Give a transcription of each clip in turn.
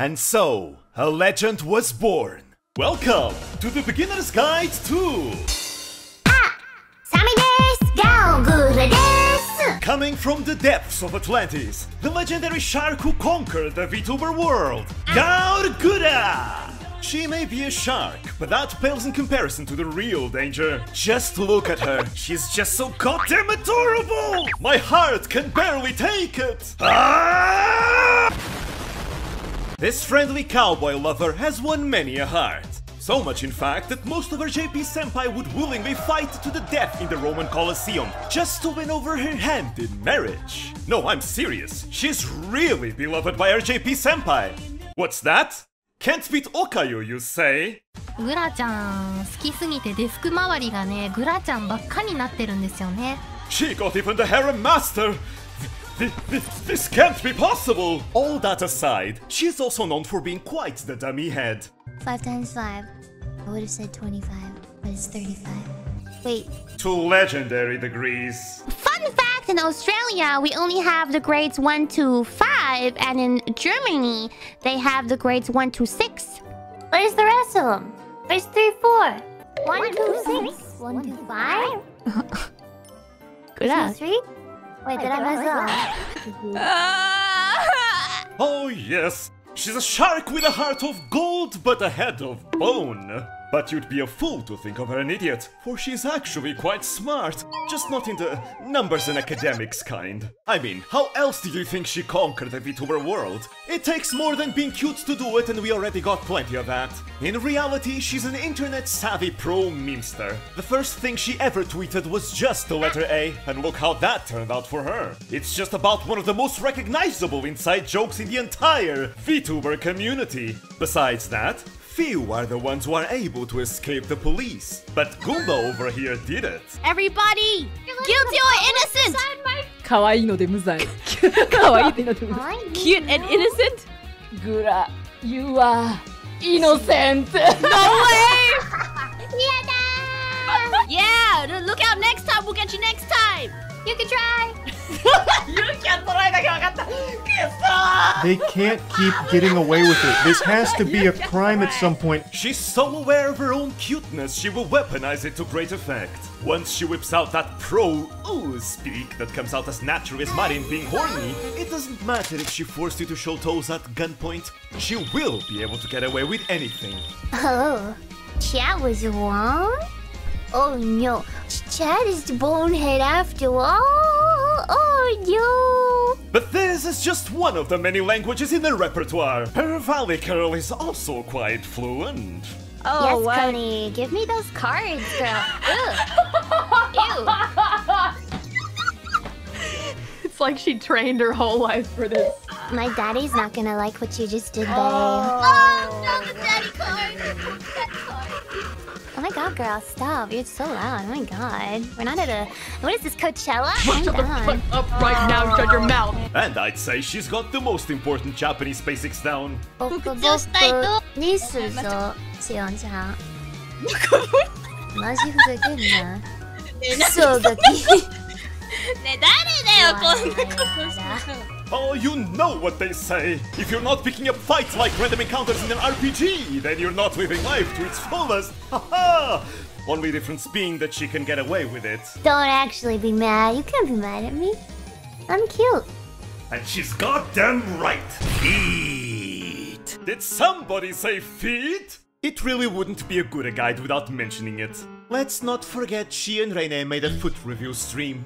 And so, a legend was born. Welcome to the Beginner's Guide to... Sami desu, Gawr Gura desu. Coming from the depths of Atlantis, the legendary shark who conquered the VTuber world, Gawr Gura! She may be a shark, but that pales in comparison to the real danger. Just look at her, she's just so goddamn adorable! My heart can barely take it! This friendly cowboy lover has won many a heart. So much in fact that most of her JP-senpai would willingly fight to the death in the Roman Colosseum just to win over her hand in marriage. No, I'm serious, she's really beloved by her JP-senpai. What's that? Can't beat Okayo, you say? She got even the harem master! This can't be possible! All that aside, she's also known for being quite the dummy head. 5 times 5. I would have said 25, but it's 35. Wait. To legendary degrees. Fun fact, in Australia, we only have the grades 1 to 5, and in Germany, they have the grades 1 to 6. Where's the rest of them? Where's 3, 4? 1, 2, 6? 1, 2, 5? Good 3? Wait, did I mess up? Oh yes, she's a shark with a heart of gold but a head of bone. But you'd be a fool to think of her an idiot, for she's actually quite smart, just not in the numbers and academics kind. I mean, how else do you think she conquered the VTuber world? It takes more than being cute to do it, and we already got plenty of that. In reality, she's an internet-savvy pro-memester. The first thing she ever tweeted was just the letter A, and look how that turned out for her. It's just about one of the most recognizable inside jokes in the entire VTuber community. Besides that, few are the ones who are able to escape the police, but Goomba over here did it. Everybody, guilty or innocent? Kawaii no de muzai. Kawaii de no de muzai. Cute and innocent? Gura, you are innocent. No way! Yeah, look out next time. We'll get you next time. You can try. They can't keep getting away with it. This has to be a crime at some point. She's so aware of her own cuteness, she will weaponize it to great effect. Once she whips out that pro-ooh speak that comes out as naturally as Marin being horny, it doesn't matter if she forced you to show toes at gunpoint. She will be able to get away with anything. Oh, that was wrong? Oh no, Chad is the bonehead after all. Oh no! But this is just one of the many languages in her repertoire. Her valley girl is also quite fluent. Oh, yes, what? Connie, give me those cards, girl. Ew. It's like she trained her whole life for this. My daddy's not gonna like what you just did, babe. Oh, no, the daddy card. Oh my god, girl, stop. You're so loud. Oh my god. We're not at a... What is this, Coachella? Shut the fuck up right now. Shut your mouth. And I'd say she's got the most important Japanese basics down. Oh, you know what they say! If you're not picking up fights like random encounters in an RPG, then you're not living life to its fullest! Haha! Only difference being that she can get away with it. Don't actually be mad, you can't be mad at me. I'm cute. And she's goddamn right! Feet! Did somebody say feet? It really wouldn't be a good guide without mentioning it. Let's not forget she and Reine made a foot review stream.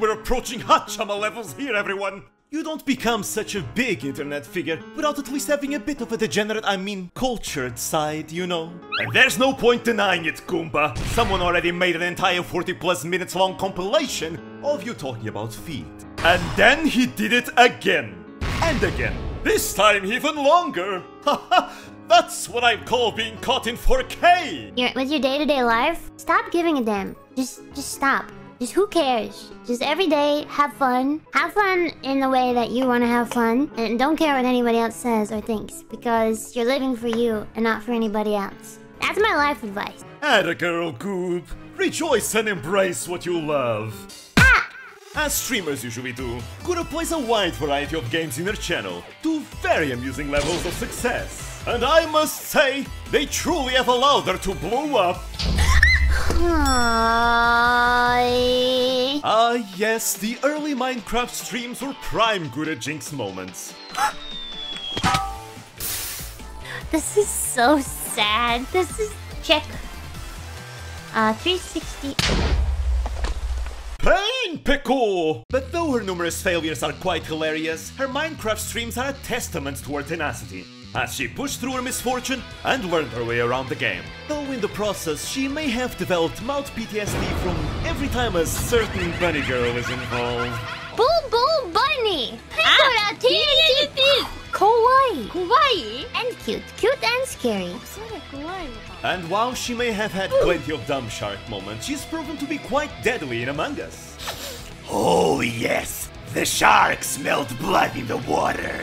We're approaching Hachama levels here, everyone! You don't become such a big internet figure without at least having a bit of a degenerate, I mean, cultured side, you know? And there's no point denying it, Goomba! Someone already made an entire 40+ minutes long compilation of you talking about feet. And then he did it again! And again! This time even longer! Haha! That's what I call being caught in 4K! With your day-to-day life, stop giving a damn. Just stop. Just who cares? Just every day, have fun. Have fun in the way that you want to have fun. And don't care what anybody else says or thinks. Because you're living for you and not for anybody else. That's my life advice. Atta girl, Goob. Rejoice and embrace what you love. as streamers usually do, Gura plays a wide variety of games in her channel, to very amusing levels of success. And I must say, they truly have allowed her to blow up. Hi. Ah yes, the early Minecraft streams were prime Gura Jinx moments. This is so sad. This is... check. 360... Pain, Peko! But though her numerous failures are quite hilarious, her Minecraft streams are a testament to her tenacity, as she pushed through her misfortune and learned her way around the game. Though in the process, she may have developed mild PTSD from every time a certain bunny girl is involved. Boo Boo Bunny! Pekora TNT! Kawaii! Kawaii! And cute. Cute and scary. And while she may have had plenty of dumb shark moments, she's proven to be quite deadly in Among Us. Oh yes! The shark smelled blood in the water!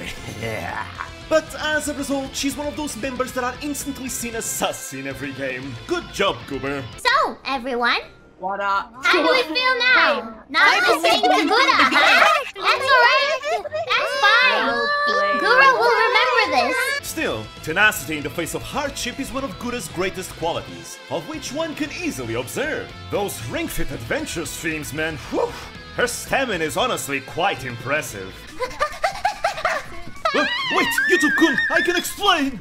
But as a result, she's one of those members that are instantly seen as sus in every game. Good job, Goober! So, everyone! What up? How do we feel now? Not listening to Gura, huh? That's alright! That's fine! Gura will remember this! Still, tenacity in the face of hardship is one of Gura's greatest qualities, of which one can easily observe. Those Ring Fit Adventure streams, man, whew! Her stamina is honestly quite impressive. Wait, YouTube-kun, I can explain!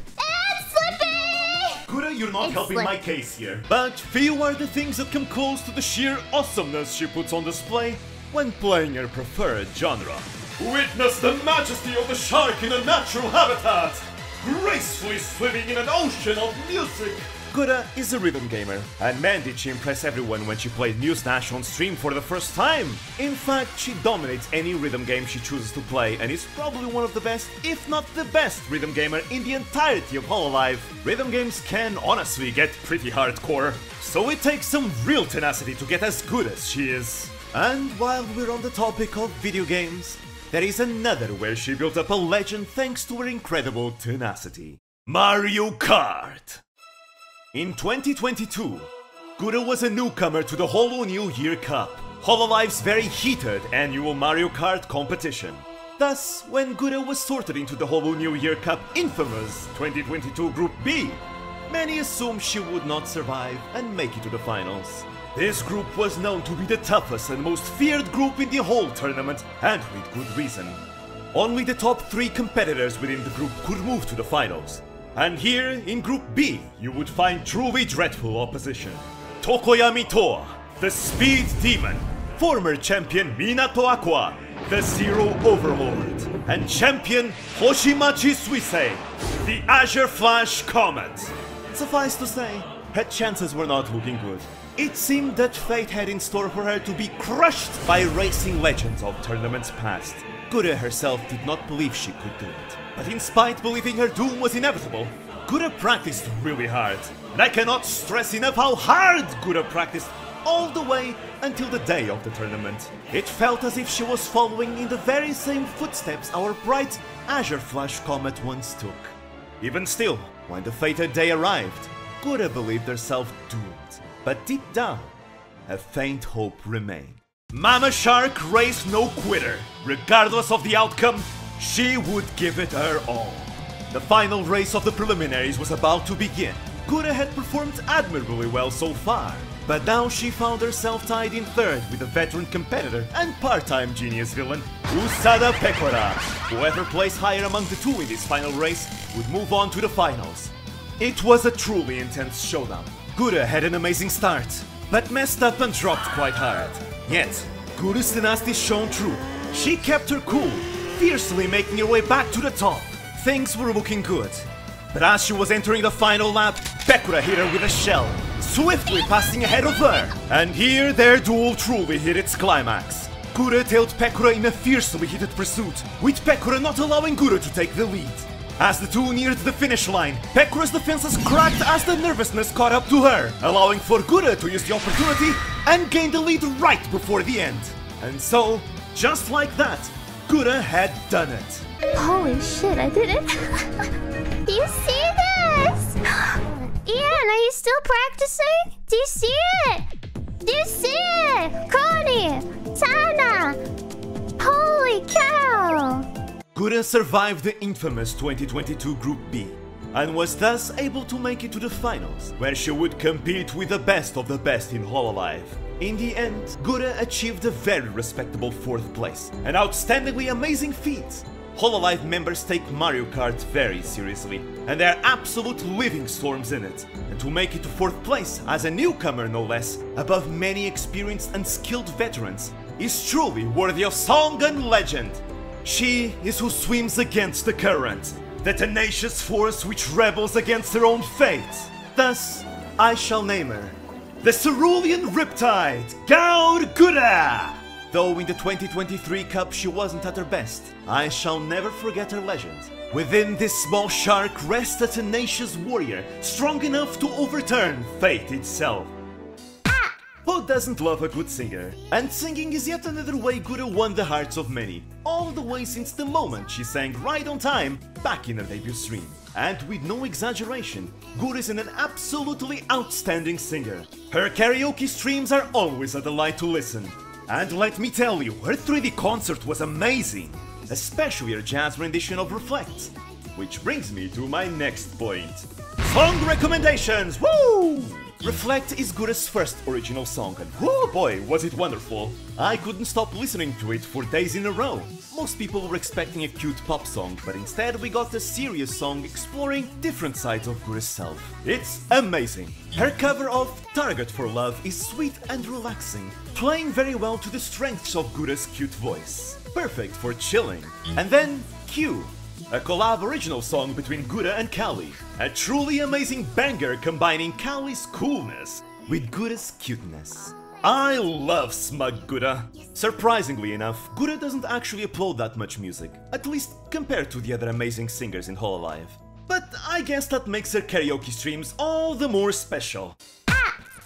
Gura, you're not helping my case here. But few are the things that come close to the sheer awesomeness she puts on display when playing her preferred genre. Witness the majesty of the shark in a natural habitat, gracefully swimming in an ocean of music. Gura is a rhythm gamer, and man did she impress everyone when she played New Smash on stream for the first time! In fact, she dominates any rhythm game she chooses to play and is probably one of the best, if not the best, rhythm gamer in the entirety of Hololive. Rhythm games can honestly get pretty hardcore, so it takes some real tenacity to get as good as she is. And while we're on the topic of video games, there is another where she built up a legend thanks to her incredible tenacity. Mario Kart! In 2022, Gura was a newcomer to the Holo New Year Cup, Hololive's very heated annual Mario Kart competition. Thus, when Gura was sorted into the Holo New Year Cup infamous 2022 Group B, many assumed she would not survive and make it to the finals. This group was known to be the toughest and most feared group in the whole tournament, and with good reason. Only the top 3 competitors within the group could move to the finals. And here, in Group B, you would find truly dreadful opposition. Tokoyami Toa, the Speed Demon, former champion Minato Aqua, the Zero Overlord, and champion Hoshimachi Suisei, the Azure Flash Comet. Suffice to say, her chances were not looking good. It seemed that fate had in store for her to be crushed by racing legends of tournaments past. Gura herself did not believe she could do it. But in spite believing her doom was inevitable, Gura practiced really hard. And I cannot stress enough how hard Gura practiced all the way until the day of the tournament. It felt as if she was following in the very same footsteps our bright Azure Flash Comet once took. Even still, when the fated day arrived, Gura believed herself doomed. But deep down, a faint hope remained. Mama Shark raised no quitter. Regardless of the outcome, she would give it her all. The final race of the preliminaries was about to begin. Gura had performed admirably well so far, but now she found herself tied in third with a veteran competitor and part-time genius villain, Usada Pekora. Whoever placed higher among the two in this final race would move on to the finals. It was a truly intense showdown. Gura had an amazing start, but messed up and dropped quite hard. Yet, Gura's tenacity shone through. She kept her cool, fiercely making her way back to the top. Things were looking good. But as she was entering the final lap, Pekora hit her with a shell, swiftly passing ahead of her. And here their duel truly hit its climax. Gura tailed Pekora in a fiercely heated pursuit, with Pekora not allowing Gura to take the lead. As the two neared the finish line, Pekora's defenses cracked as the nervousness caught up to her, allowing for Gura to use the opportunity and gain the lead right before the end. And so, just like that, Gura had done it. Holy shit, I did it! Do you see this? Ian, are you still practicing? Do you see it? Do you see it? Cody! Sana! Gura survived the infamous 2022 Group B and was thus able to make it to the finals, where she would compete with the best in Hololive. In the end, Gura achieved a very respectable 4th place, an outstandingly amazing feat! Hololive members take Mario Kart very seriously, and they are absolute living storms in it, and to make it to 4th place, as a newcomer no less, above many experienced and skilled veterans, is truly worthy of song and legend! She is who swims against the current, the tenacious force which rebels against her own fate. Thus, I shall name her the Cerulean Riptide, Gawr Gura! Though in the 2023 Cup she wasn't at her best, I shall never forget her legend. Within this small shark rests a tenacious warrior, strong enough to overturn fate itself. Who doesn't love a good singer? And singing is yet another way Gura won the hearts of many, all the way since the moment she sang Right on Time back in her debut stream. And with no exaggeration, Gura is an absolutely outstanding singer. Her karaoke streams are always a delight to listen. And let me tell you, her 3D concert was amazing, especially her jazz rendition of Reflect. Which brings me to my next point. Song recommendations! Woo! Reflect is Gura's first original song, and oh boy, was it wonderful! I couldn't stop listening to it for days in a row. Most people were expecting a cute pop song, but instead we got a serious song exploring different sides of Gura's self. It's amazing! Her cover of Target for Love is sweet and relaxing, playing very well to the strengths of Gura's cute voice. Perfect for chilling. And then, Q. A collab original song between Gura and Callie, a truly amazing banger combining Callie's coolness with Gura's cuteness. I love smug Gura. Surprisingly enough, Gura doesn't actually upload that much music, at least compared to the other amazing singers in Hololive. But I guess that makes her karaoke streams all the more special.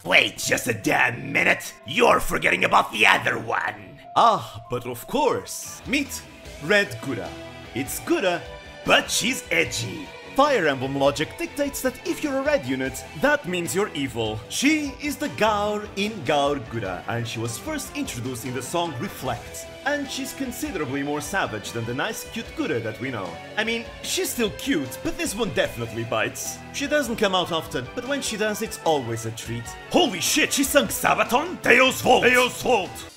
Wait just a damn minute, you're forgetting about the other one! Ah, but of course! Meet Red Gura. It's Gura, but she's edgy. Fire Emblem logic dictates that if you're a red unit, that means you're evil. She is the Gawr in Gawr Gura, and she was first introduced in the song Reflect. And she's considerably more savage than the nice cute Gura that we know. I mean, she's still cute, but this one definitely bites. She doesn't come out often, but when she does, it's always a treat. Holy shit, she sang Sabaton? Deus Volt! Deus Volt!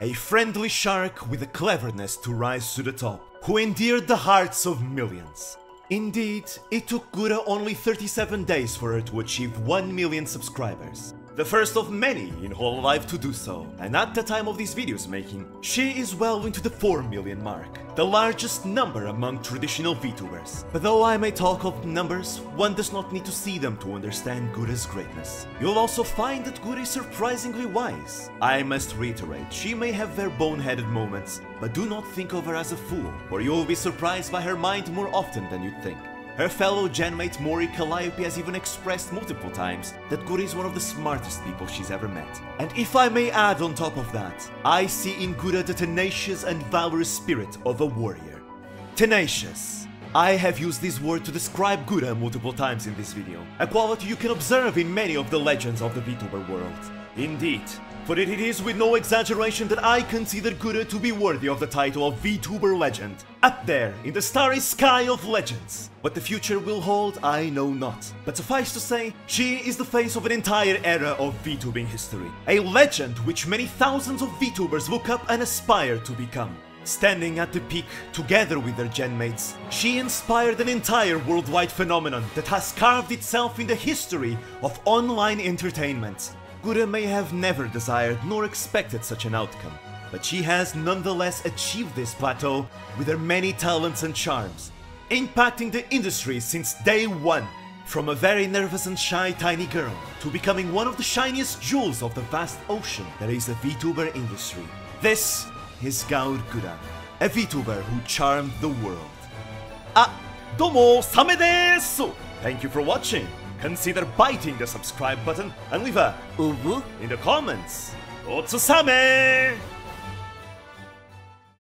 A friendly shark with the cleverness to rise to the top, who endeared the hearts of millions. Indeed, it took Gura only 37 days for her to achieve 1 million subscribers. The first of many in Hololive to do so, and at the time of this video's making, she is well into the 4 million mark, the largest number among traditional VTubers. But though I may talk of numbers, one does not need to see them to understand Gura's greatness. You'll also find that Gura is surprisingly wise. I must reiterate, she may have her boneheaded moments, but do not think of her as a fool, or you'll be surprised by her mind more often than you'd think. Her fellow genmate Mori Calliope has even expressed multiple times that Gura is one of the smartest people she's ever met. And if I may add on top of that, I see in Gura the tenacious and valorous spirit of a warrior. Tenacious. I have used this word to describe Gura multiple times in this video, a quality you can observe in many of the legends of the VTuber world. Indeed, for it is with no exaggeration that I consider Gura to be worthy of the title of VTuber legend, up there in the starry sky of legends. What the future will hold, I know not, but suffice to say, she is the face of an entire era of VTubing history, a legend which many thousands of VTubers look up and aspire to become. Standing at the peak, together with her genmates, she inspired an entire worldwide phenomenon that has carved itself in the history of online entertainment. Gura may have never desired nor expected such an outcome, but she has nonetheless achieved this plateau with her many talents and charms, impacting the industry since day one. From a very nervous and shy tiny girl, to becoming one of the shiniest jewels of the vast ocean that is the VTuber industry. This is Gawr Gura, a VTuber who charmed the world. Ah, domo same desu! Thank you for watching! Consider biting the subscribe button and leave a ubu in the comments. Otsusame!